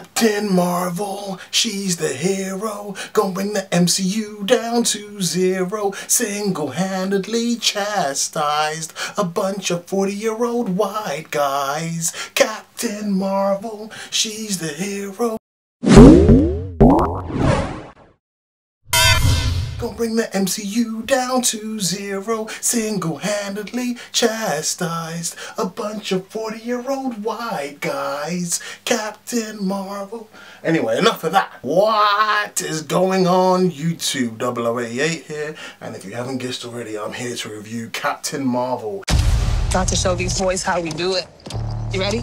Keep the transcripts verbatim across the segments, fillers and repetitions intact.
Captain Marvel, she's the hero, gonna bring the M C U down to zero. Single-handedly chastised a bunch of forty-year-old white guys. Captain Marvel, she's the hero, gonna bring the M C U down to zero. Single-handedly chastised a bunch of forty-year-old white guys. Captain Marvel. Anyway, enough of that. What is going on, YouTube? double oh eight eight here, and if you haven't guessed already, I'm here to review Captain Marvel. About to show these boys how we do it. You ready?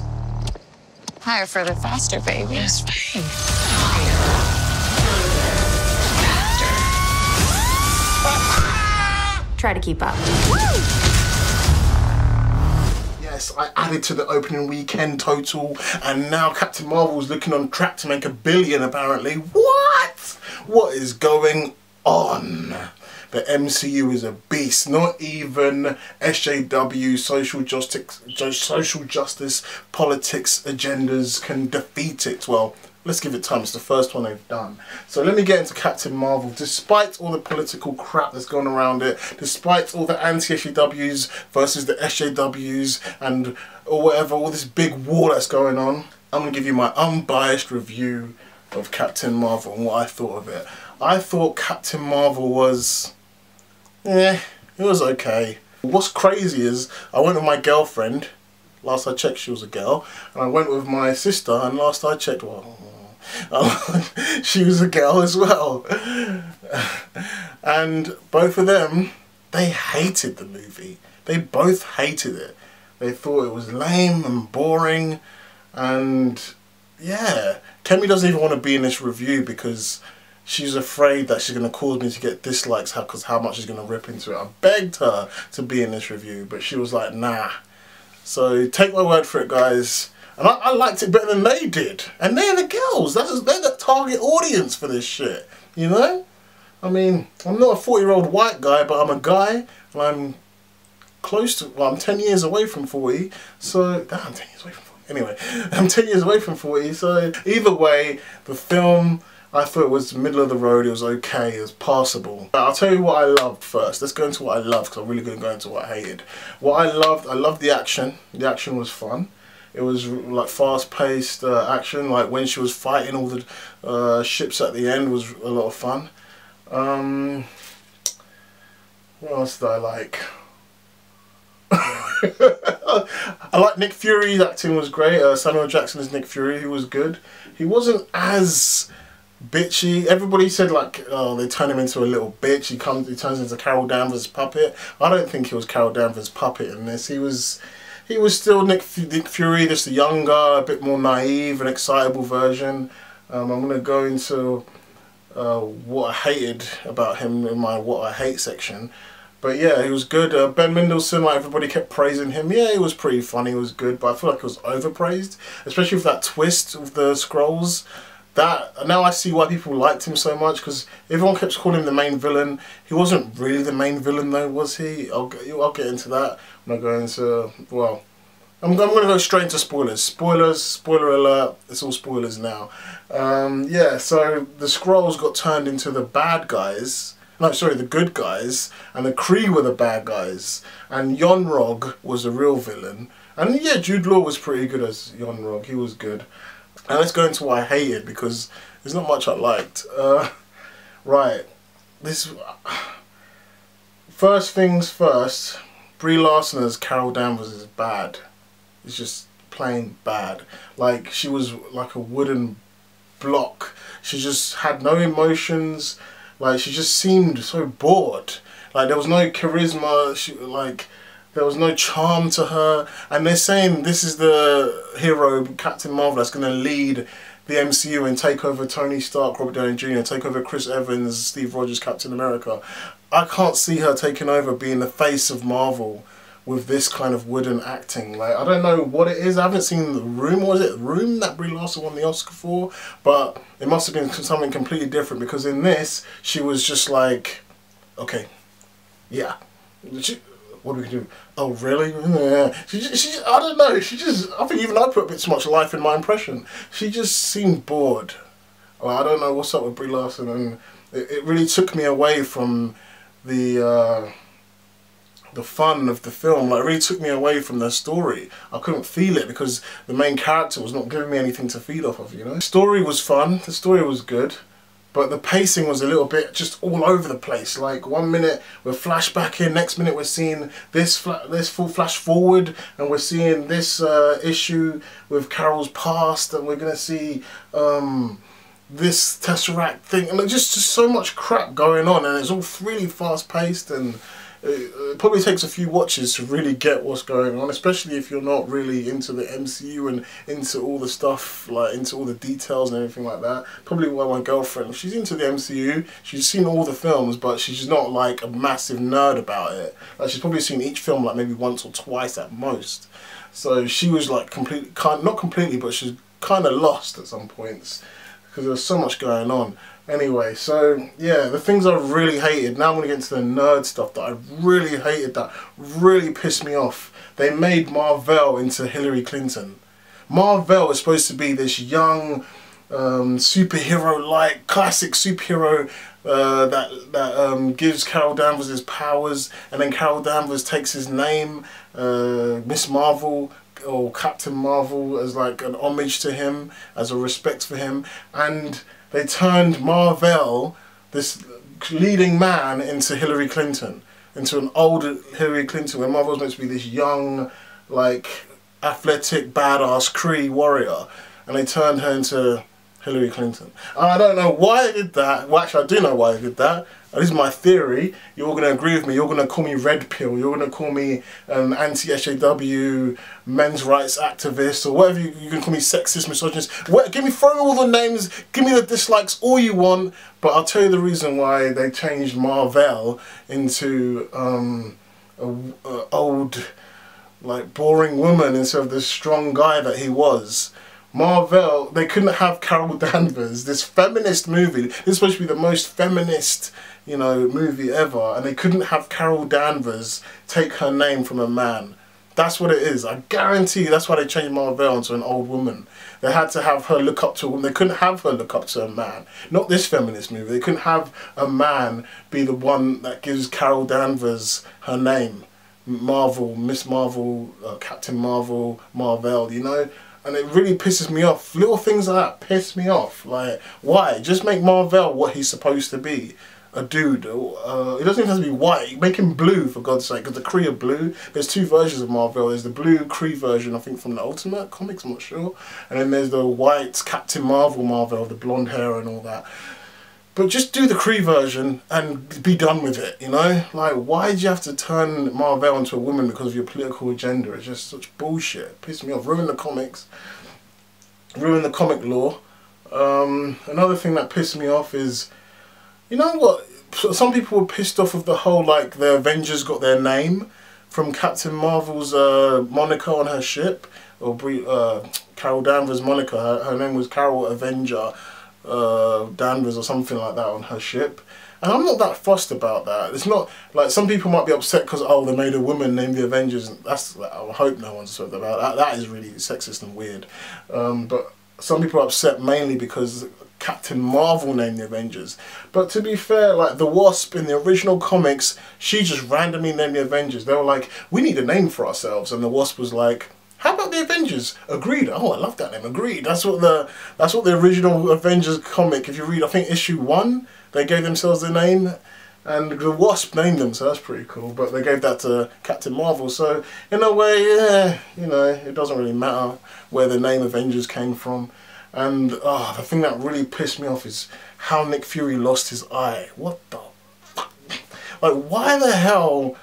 Higher, further, faster, baby. Yes, baby. Try to keep up. Yes, I added to the opening weekend total, and now Captain Marvel's looking on track to make a billion apparently. What? What is going on? The M C U is a beast. Not even S J W, social justice, social justice, politics agendas can defeat it. Well, let's give it time. It's the first one they've done. So let me get into Captain Marvel. Despite all the political crap that's gone around it, despite all the anti-S J Ws versus the S J Ws and or whatever, all this big war that's going on, I'm going to give you my unbiased review of Captain Marvel and what I thought of it. I thought Captain Marvel was... eh, it was okay. What's crazy is I went with my girlfriend. Last I checked, she was a girl. And I went with my sister, and last I checked, well... Um, she was a girl as well, and both of them, they hated the movie. They both hated it. They thought it was lame and boring, and yeah, Kemi doesn't even want to be in this review because she's afraid that she's going to cause me to get dislikes because how much she's going to rip into it. I begged her to be in this review, but she was like, nah. So take my word for it, guys. And I, I liked it better than they did. And they're the girls. That's, they're the target audience for this shit. You know? I mean, I'm not a forty-year-old white guy, but I'm a guy. And I'm close to... well, I'm ten years away from forty. So... damn, I'm ten years away from forty. Anyway, I'm ten years away from forty. So either way, the film... I thought it was middle of the road, it was okay, it was passable. But I'll tell you what I loved first. Let's go into what I loved, because I'm really going to go into what I hated. What I loved, I loved the action. The action was fun. It was like fast-paced uh, action. Like when she was fighting all the uh, ships at the end was a lot of fun. Um, what else did I like? I like Nick Fury's acting was great. Uh, Samuel Jackson as Nick Fury, he was good. He wasn't as bitchy. Everybody said like, oh, they turn him into a little bitch. He comes, he turns into Carol Danvers' puppet. I don't think he was Carol Danvers' puppet in this. He was. He was still Nick Fury, just a younger, a bit more naive and excitable version. Um, I'm going to go into uh, what I hated about him in my what I hate section. But yeah, he was good. Uh, Ben Mendelsohn, like everybody kept praising him. Yeah, he was pretty funny, he was good, but I feel like he was overpraised. Especially with that twist of the Skrulls. That, now I see why people liked him so much, because everyone kept calling him the main villain. He wasn't really the main villain though, was he? I'll, I'll get into that. I'm not going to, well, I'm, I'm going to go straight into spoilers. Spoilers, spoiler alert, it's all spoilers now. Um, yeah, so the Skrulls got turned into the bad guys. No, sorry, the good guys. And the Kree were the bad guys. And Yon-Rogg was the real villain. And yeah, Jude Law was pretty good as Yon-Rogg. He was good. And let's go into what I hated, because there's not much I liked. Uh, right, this... First things first, Brie Larson as Carol Danvers is bad. It's just plain bad. Like, she was like a wooden block. She just had no emotions. Like, she just seemed so bored. Like, there was no charisma. She, like... there was no charm to her, and they're saying this is the hero, Captain Marvel, that's going to lead the M C U and take over Tony Stark, Robert Downey Junior, take over Chris Evans, Steve Rogers, Captain America. I can't see her taking over, being the face of Marvel with this kind of wooden acting. Like, I don't know what it is. I haven't seen The Room. What was it? The Room that Brie Larson won the Oscar for? But it must have been something completely different, because in this, she was just like, okay, yeah. She, what are we doing? Oh, really? Yeah. She, just, she, I don't know. She just, I think even I put a bit too much life in my impression. She just seemed bored. Like, I don't know what's up with Brie Larson, and it, it really took me away from the uh, the fun of the film. Like, it really took me away from the story. I couldn't feel it because the main character was not giving me anything to feed off of. You know, the story was fun. The story was good. But the pacing was a little bit just all over the place. Like, one minute we're flashbacking, next minute we're seeing this fla this full flash forward, and we're seeing this uh, issue with Carol's past, and we're gonna see um, this Tesseract thing, and there's just, just so much crap going on, and it's all really fast paced, and it, it probably takes a few watches to really get what's going on, especially if you're not really into the M C U and into all the stuff, like into all the details and everything like that. Probably why my girlfriend, she's into the M C U, she's seen all the films, but she's not like a massive nerd about it. Like, she's probably seen each film like maybe once or twice at most. So she was like completely, kind not completely, but she's kind of lost at some points because there's so much going on. Anyway, so yeah, the things I really hated, now I'm going to get into the nerd stuff that I really hated, that really pissed me off. They made Mar-Vell into Hillary Clinton. Mar-Vell is supposed to be this young, um, superhero-like, classic superhero uh, that, that um, gives Carol Danvers his powers, and then Carol Danvers takes his name, uh, Miss Marvel, or Captain Marvel, as like an homage to him, as a respect for him, and they turned Mar-Vell, this leading man, into Hillary Clinton, into an older Hillary Clinton, where Mar-Vell's meant to be this young, like, athletic, badass Kree warrior, and they turned her into Hillary Clinton. I don't know why I did that. Well, actually, I do know why I did that. This is my theory. You're all going to agree with me. You're going to call me Red Pill. You're going to call me um, anti-S J W, men's rights activist, or whatever. You, you can call me sexist, misogynist. What, give me, throw me all the names. Give me the dislikes all you want. But I'll tell you the reason why they changed Mar-Vell into um, an old, like, boring woman instead of the strong guy that he was. Mar-Vell, they couldn't have Carol Danvers, this feminist movie, this is supposed to be the most feminist, you know, movie ever, and they couldn't have Carol Danvers take her name from a man. That's what it is. I guarantee you that's why they changed Mar-Vell into an old woman. They had to have her look up to a woman. They couldn't have her look up to a man. Not this feminist movie. They couldn't have a man be the one that gives Carol Danvers her name. Marvel, Miss Marvel, uh, Captain Marvel, Mar-Vell, you know? And it really pisses me off. Little things like that piss me off. Like, why? Just make Mar-Vell what he's supposed to be. A dude. Uh, it doesn't even have to be white. Make him blue, for God's sake. Because the Kree are blue. There's two versions of Mar-Vell. There's the blue Kree version, I think, from the Ultimate Comics, I'm not sure. And then there's the white Captain Marvel Mar-Vell, the blonde hair and all that. But just do the Kree version and be done with it, you know? Like, why did you have to turn Mar-Vell into a woman because of your political agenda? It's just such bullshit. It pissed me off. Ruined the comics. Ruined the comic lore. Um, another thing that pissed me off is, you know what? Some people were pissed off of the whole, like, the Avengers got their name from Captain Marvel's uh, Monica on her ship. Or Brie, uh, Carol Danvers' Monica. Her, her name was Carol Avenger Uh, Danvers or something like that on her ship, and I'm not that fussed about that. It's not like some people might be upset because, oh, they made a woman named the Avengers, and that's, I hope no one's upset about that. That is really sexist and weird, um, but some people are upset mainly because Captain Marvel named the Avengers. But to be fair, like, the Wasp in the original comics, she just randomly named the Avengers. They were like, we need a name for ourselves, and the Wasp was like, how about the Avengers? Agreed. Oh, I love that name. Agreed. That's what the that's what the original Avengers comic. If you read, I think issue one, they gave themselves their name, and the Wasp named them. So that's pretty cool. But they gave that to Captain Marvel. So in a way, yeah, you know, it doesn't really matter where the name Avengers came from. And oh, the thing that really pissed me off is how Nick Fury lost his eye. What the fuck? Like, why the hell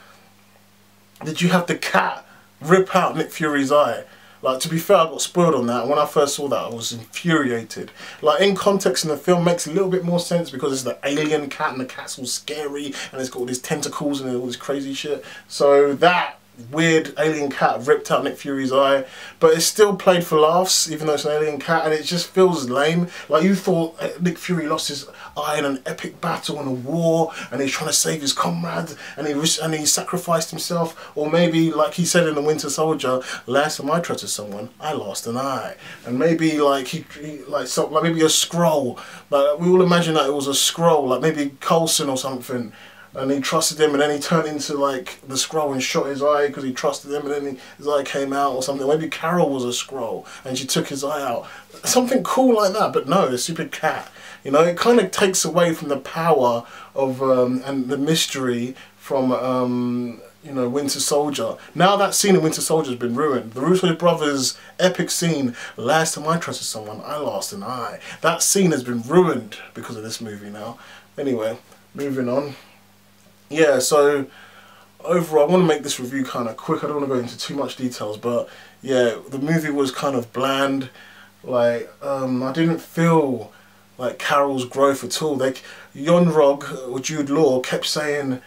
did you have the cat rip out Nick Fury's eye? Like, to be fair, I got spoiled on that. When I first saw that, I was infuriated. Like, in context, in the film, makes a little bit more sense because it's the alien cat, and the cat's all scary, and it's got all these tentacles and all this crazy shit. So that weird alien cat ripped out Nick Fury's eye, but it's still played for laughs, even though it's an alien cat, and it just feels lame. Like, you thought Nick Fury lost his eye in an epic battle in a war, and he's trying to save his comrade, and he and he sacrificed himself, or maybe, like he said in the Winter Soldier, last time I trusted someone, I lost an eye, and maybe like he, he like some, like maybe a Skrull, like we all imagine that it was a Skrull, like maybe Coulson or something. And he trusted him, and then he turned into like the Skrull and shot his eye because he trusted him, and then he, his eye came out or something. Maybe Carol was a Skrull and she took his eye out. Something cool like that, but no, the stupid cat. You know, it kind of takes away from the power of um, and the mystery from um, you know, Winter Soldier. Now that scene in Winter Soldier has been ruined. The Russo Brothers' epic scene, last time I trusted someone, I lost an eye. That scene has been ruined because of this movie now. Anyway, moving on. Yeah, so overall I want to make this review kind of quick. I don't want to go into too much details, but yeah, the movie was kind of bland. Like, um, I didn't feel like Carol's growth at all. Like, Yon-Rogg or Jude Law kept saying,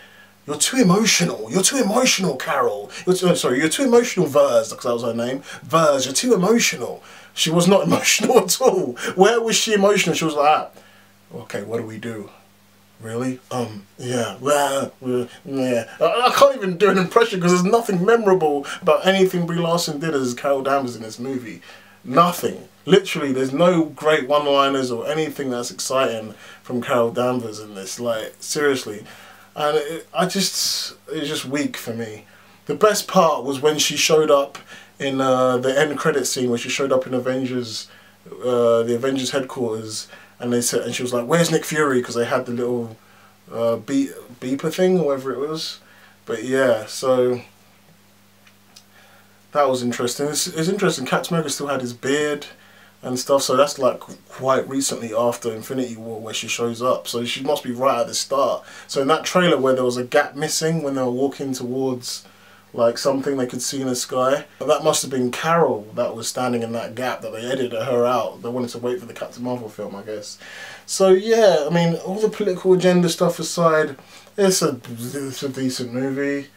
"You're too emotional, you're too emotional, Carol. You're too, sorry, you're too emotional, Vers," because that was her name. Vers, you're too emotional. She was not emotional at all. Where was she emotional? She was like, ah, okay, what do we do? Really? Um, yeah, well, yeah. I can't even do an impression because there's nothing memorable about anything Brie Larson did as Carol Danvers in this movie. Nothing. Literally, there's no great one-liners or anything that's exciting from Carol Danvers in this, like, seriously. And it, I just, it's just weak for me. The best part was when she showed up in uh, the end credit scene, where she showed up in Avengers, uh, the Avengers headquarters. And they said, and she was like, "Where's Nick Fury?" Because they had the little uh, beep, beeper thing, or whatever it was. But yeah, so that was interesting. It's, it's interesting. Captain America still had his beard and stuff, so that's like quite recently after Infinity War, where she shows up. So she must be right at the start. So in that trailer where there was a gap missing when they were walking towards like something they could see in the sky, and that must have been Carol that was standing in that gap that they edited her out. They wanted to wait for the Captain Marvel film, I guess. So yeah, I mean, all the political agenda stuff aside, it's a, it's a decent movie.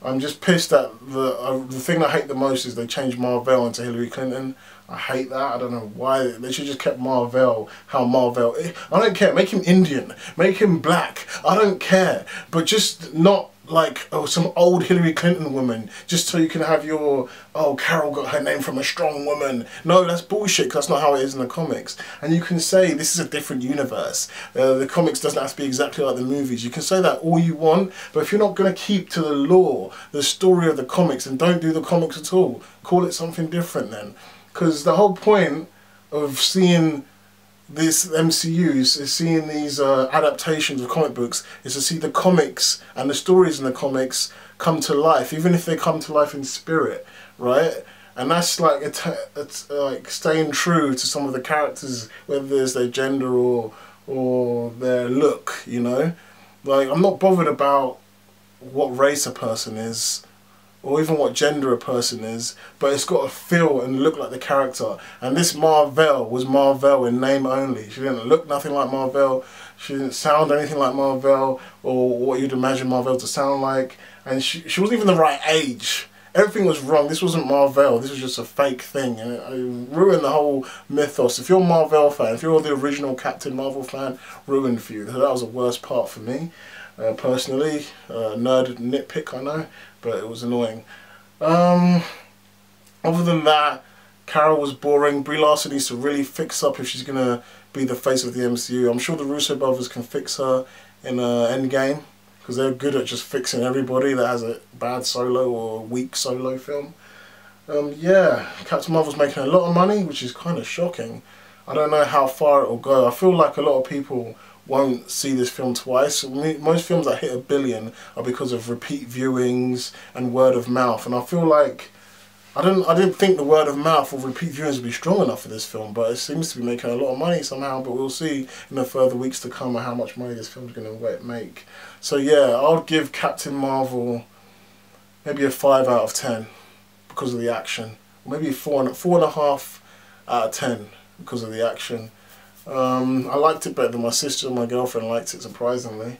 I'm just pissed that the, uh, the thing I hate the most is they changed Mar-Vell into Hillary Clinton. I hate that. I don't know why. They should just kept Mar-Vell how Mar-Vell is. I don't care. Make him Indian. Make him black. I don't care. But just not like, oh, some old Hillary Clinton woman, just so you can have your, oh, Carol got her name from a strong woman. No, that's bullshit, because that's not how it is in the comics. And you can say this is a different universe. Uh, the comics doesn't have to be exactly like the movies. You can say that all you want, but if you're not going to keep to the lore, the story of the comics, then don't do the comics at all. Call it something different then. Because the whole point of seeing this M C U is seeing these uh, adaptations of comic books is to see the comics and the stories in the comics come to life, even if they come to life in spirit, right? And that's like it's, it's like staying true to some of the characters, whether it's their gender or or their look, you know. Like, I'm not bothered about what race a person is, or even what gender a person is, but it's got to feel and look like the character. And this Mar-Vell was Mar-Vell in name only. She didn't look nothing like Mar-Vell, she didn't sound anything like Mar-Vell, or what you'd imagine Mar-Vell to sound like, and she, she wasn't even the right age. Everything was wrong. This wasn't Mar-Vell, this was just a fake thing, and it, it ruined the whole mythos. If you're a Mar-Vell fan, if you're the original Captain Marvel fan, ruined for you. That was the worst part for me. Uh, personally, uh, nerd nitpick, I know, but it was annoying. Um, other than that, Carol was boring. Brie Larson needs to really fix up if she's going to be the face of the M C U. I'm sure the Russo brothers can fix her in uh, Endgame, because they're good at just fixing everybody that has a bad solo or weak solo film. Um, yeah, Captain Marvel's making a lot of money, which is kind of shocking. I don't know how far it will go. I feel like a lot of people won't see this film twice. Most films that hit a billion are because of repeat viewings and word of mouth, and I feel like I didn't I didn't think the word of mouth or repeat viewings would be strong enough for this film, but it seems to be making a lot of money somehow. But we'll see in the further weeks to come how much money this film's going to make. So yeah, I'll give Captain Marvel maybe a five out of ten because of the action, maybe four and four and a half out of ten because of the action. Um, I liked it better than my sister and my girlfriend liked it, surprisingly.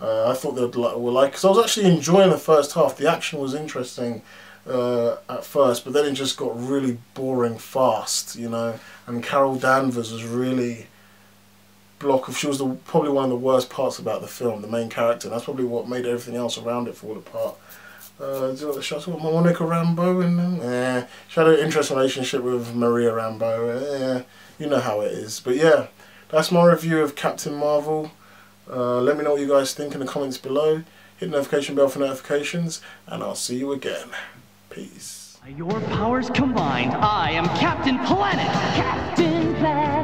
Uh, I thought they'd li- were like, because I was actually enjoying the first half. The action was interesting uh, at first, but then it just got really boring fast, you know. And Carol Danvers was really block of. She was the, probably one of the worst parts about the film, the main character. And that's probably what made everything else around it fall apart. Uh, do you know the shots with Monica Rambeau in them? Eh. She had an interesting relationship with Maria Rambeau. Eh. You know how it is. But yeah, that's my review of Captain Marvel. Uh, let me know what you guys think in the comments below. Hit the notification bell for notifications, and I'll see you again. Peace. Your powers combined, I am Captain Planet. Captain Planet.